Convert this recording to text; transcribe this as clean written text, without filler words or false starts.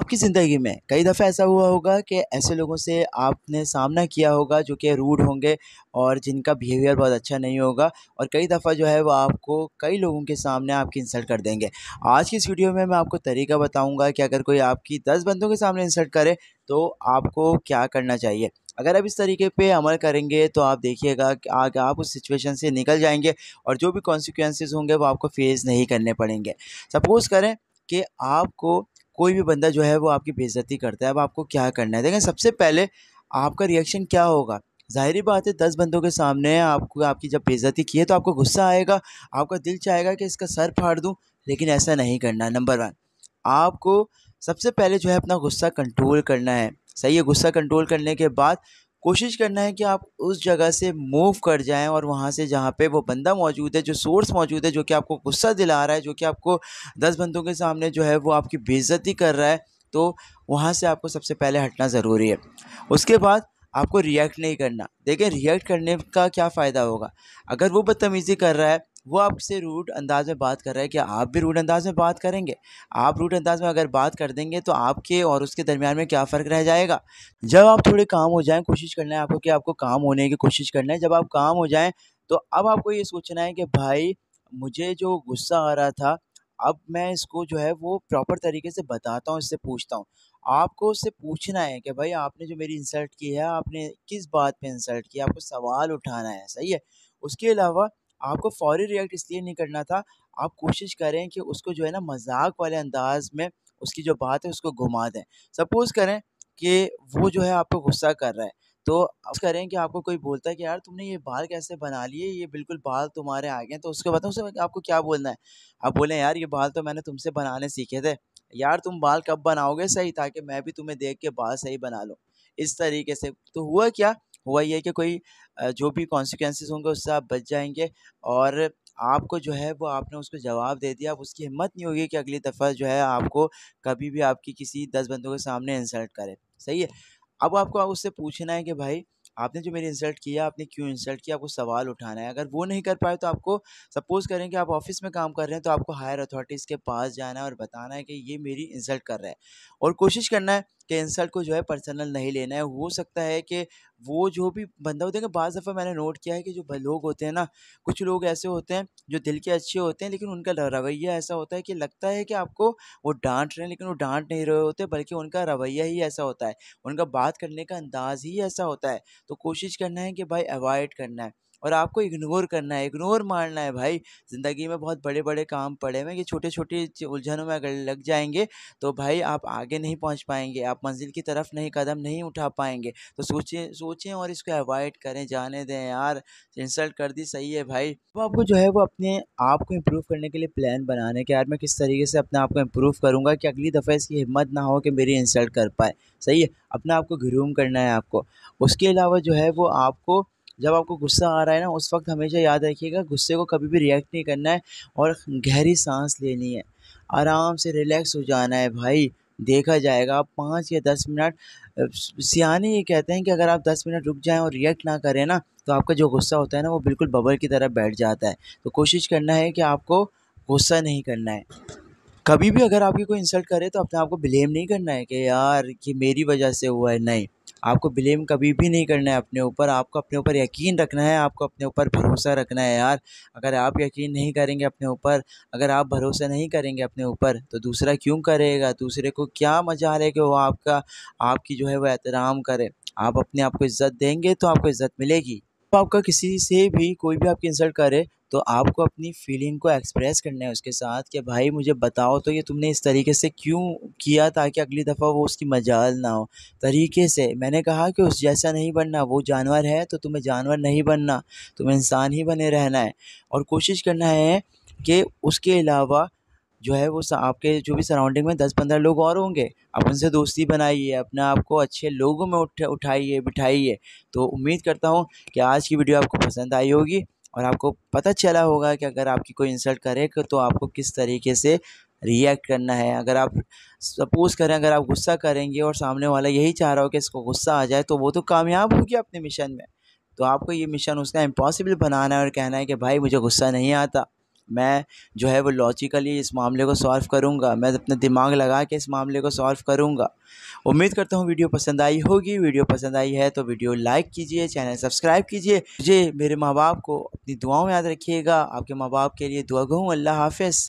आपकी ज़िंदगी में कई दफ़ा ऐसा हुआ होगा कि ऐसे लोगों से आपने सामना किया होगा जो कि रूड होंगे और जिनका बिहेवियर बहुत अच्छा नहीं होगा, और कई दफ़ा जो है वो आपको कई लोगों के सामने आपकी इंसल्ट कर देंगे। आज की इस वीडियो में मैं आपको तरीका बताऊंगा कि अगर कोई आपकी 10 बंदों के सामने इंसल्ट करे तो आपको क्या करना चाहिए। अगर आप इस तरीके पे अमल करेंगे तो आप देखिएगा कि आगे आप उस सिचुएशन से निकल जाएंगे और जो भी कॉन्सिक्वेंसेस होंगे वो आपको फेस नहीं करने पड़ेंगे। सपोज़ करें कि आपको कोई भी बंदा जो है वो आपकी बेइज्जती करता है, अब आपको क्या करना है? देखें, सबसे पहले आपका रिएक्शन क्या होगा। ज़ाहिर बात है 10 बंदों के सामने आपको आपकी जब बेइज्जती की है तो आपको गुस्सा आएगा, आपका दिल चाहेगा कि इसका सर फाड़ दूं, लेकिन ऐसा नहीं करना। नंबर 1, आपको सबसे पहले जो है अपना गुस्सा कंट्रोल करना है। सही है, गुस्सा कंट्रोल करने के बाद कोशिश करना है कि आप उस जगह से मूव कर जाएं और वहाँ से जहाँ पे वो बंदा मौजूद है, जो सोर्स मौजूद है, जो कि आपको गुस्सा दिला रहा है, जो कि आपको 10 बंदों के सामने जो है वो आपकी बेइज्जती कर रहा है, तो वहाँ से आपको सबसे पहले हटना ज़रूरी है। उसके बाद आपको रिएक्ट नहीं करना। देखिए, रिएक्ट करने का क्या फ़ायदा होगा? अगर वो बदतमीज़ी कर रहा है, वो आपसे रूड अंदाज़ में बात कर रहा है, कि आप भी रूड अंदाज़ में बात करेंगे? आप रूड अंदाज़ में अगर बात कर देंगे तो आपके और उसके दरमियान में क्या फ़र्क रह जाएगा? जब आप थोड़े काम हो जाएं, कोशिश करना है आपको कि आपको काम होने की कोशिश करना है। जब आप काम हो जाएं तो अब आपको ये सोचना है कि भाई मुझे जो गुस्सा आ रहा था, अब मैं इसको जो है वो प्रॉपर तरीके से बताता हूँ, इससे पूछता हूँ। आपको उससे पूछना है कि भाई आपने जो मेरी इंसल्ट की है, आपने किस बात पे इंसल्ट की, आपको सवाल उठाना है। सही है। उसके अलावा आपको फौरी रिएक्ट इसलिए नहीं करना था, आप कोशिश करें कि उसको जो है ना मजाक वाले अंदाज में उसकी जो बात है उसको घुमा दें। सपोज़ करें कि वो जो है आपको गुस्सा कर रहा है, तो करें कि आपको कोई बोलता है कि यार तुमने ये बाल कैसे बना लिए, ये बिल्कुल बाल तुम्हारे आ गए, तो उसके बाद उसे आपको क्या बोलना है? आप बोलें यार ये बाल तो मैंने तुमसे बनाने सीखे थे, यार तुम बाल कब बनाओगे सही, ताकि मैं भी तुम्हें देख के बाल सही बना लूँ। इस तरीके से। तो हुआ क्या? हुआ ये कि कोई जो भी कॉन्सिक्वेंसेस होंगे उससे आप बच जाएंगे, और आपको जो है वो आपने उसको जवाब दे दिया। अब उसकी हिम्मत नहीं होगी कि अगली दफ़ा जो है आपको कभी भी आपकी किसी 10 बंदों के सामने इंसल्ट करे। सही है। अब आपको उससे पूछना है कि भाई आपने जो मेरी इंसल्ट किया, आपने क्यों इंसल्ट किया, आपको सवाल उठाना है। अगर वो नहीं कर पाए तो आपको, सपोज़ करें कि आप ऑफिस में काम कर रहे हैं, तो आपको हायर अथॉरिटीज़ के पास जाना है और बताना है कि ये मेरी इंसल्ट कर रहा है, और कोशिश करना है कि इंसल्ट को जो है पर्सनल नहीं लेना है। हो सकता है कि वो जो भी बंदा होता है, बाज़ दफ़ा मैंने नोट किया है कि जो लोग होते हैं ना, कुछ लोग ऐसे होते हैं जो दिल के अच्छे होते हैं, लेकिन उनका रवैया ऐसा होता है कि लगता है कि आपको वो डांट रहे हैं, लेकिन वो डांट नहीं रहे होते, बल्कि उनका रवैया ही ऐसा होता है, उनका बात करने का अंदाज़ ही ऐसा होता है। तो कोशिश करना है कि भाई अवॉइड करना है और आपको इग्नोर करना है, इग्नोर मारना है। भाई ज़िंदगी में बहुत बड़े बड़े काम पड़े हुए हैं कि छोटे छोटे उलझनों में अगर लग जाएंगे तो भाई आप आगे नहीं पहुंच पाएंगे, आप मंजिल की तरफ नहीं कदम नहीं उठा पाएंगे। तो सोचें और इसको अवॉइड करें, जाने दें यार, इंसल्ट कर दी। सही है भाई। तो आपको जो है वो अपने आप को इम्प्रूव करने के लिए प्लान बनाने के, यार मैं किस तरीके से अपने आप को इम्प्रूव करूँगा कि अगली दफ़ा इसकी हिम्मत ना हो कि मेरी इंसल्ट कर पाए। सही है। अपने आप को ग्रूम करना है आपको। उसके अलावा जो है वो आपको, जब आपको गुस्सा आ रहा है ना, उस वक्त हमेशा याद रखिएगा गुस्से को कभी भी रिएक्ट नहीं करना है और गहरी सांस लेनी है, आराम से रिलैक्स हो जाना है। भाई देखा जाएगा, आप 5 या 10 मिनट, सियाने ये कहते हैं कि अगर आप 10 मिनट रुक जाएं और रिएक्ट ना करें ना, तो आपका जो गुस्सा होता है ना वो बिल्कुल बबल की तरह बैठ जाता है। तो कोशिश करना है कि आपको गुस्सा नहीं करना है। कभी भी अगर आपकी कोई इंसल्ट करे तो अपने आप को ब्लेम नहीं करना है कि यार ये मेरी वजह से हुआ है। नहीं, आपको ब्लेम कभी भी नहीं करना है अपने ऊपर। आपको अपने ऊपर यकीन रखना है, आपको अपने ऊपर भरोसा रखना है। यार अगर आप यकीन नहीं करेंगे अपने ऊपर, अगर आप भरोसा नहीं करेंगे अपने ऊपर, तो दूसरा क्यों करेगा? दूसरे को क्या मजा आ रहा है कि वो आपका आपकी जो है वो एहतराम करे। आप अपने आप को इज़्ज़त देंगे तो आपको इज़्ज़त मिलेगी। तो आपका किसी से भी, कोई भी आपकी इंसल्ट करे, तो आपको अपनी फीलिंग को एक्सप्रेस करना है उसके साथ कि भाई मुझे बताओ तो ये तुमने इस तरीके से क्यों किया, ताकि अगली दफ़ा वो उसकी मजाल ना हो। तरीके से मैंने कहा कि उस जैसा नहीं बनना। वो जानवर है तो तुम्हें जानवर नहीं बनना, तुम्हें इंसान ही बने रहना है। और कोशिश करना है कि उसके अलावा जो है वो आपके जो भी सराउंडिंग में 10-15 लोग और होंगे, आप उनसे दोस्ती बनाइए, अपने आप को अच्छे लोगों में उठाइए बिठाइए। तो उम्मीद करता हूँ कि आज की वीडियो आपको पसंद आई होगी और आपको पता चला होगा कि अगर आपकी कोई इंसल्ट करे तो आपको किस तरीके से रिएक्ट करना है। अगर आप सपोज़ करें, अगर आप गुस्सा करेंगे और सामने वाला यही चाह रहा हो कि इसको गुस्सा आ जाए, तो वो तो कामयाब होगी अपने मिशन में। तो आपको ये मिशन उसका इम्पॉसिबल बनाना है और कहना है कि भाई मुझे गुस्सा नहीं आता, मैं जो है वो लॉजिकली इस मामले को सॉल्व करूंगा, मैं अपना दिमाग लगा के इस मामले को सॉल्व करूंगा। उम्मीद करता हूँ वीडियो पसंद आई होगी। वीडियो पसंद आई है तो वीडियो लाइक कीजिए, चैनल सब्सक्राइब कीजिए। मुझे मेरे माँ बाप को अपनी दुआओं में याद रखिएगा। आपके माँ बाप के लिए दुआ गो हूँ। अल्लाह हाफ़िज़।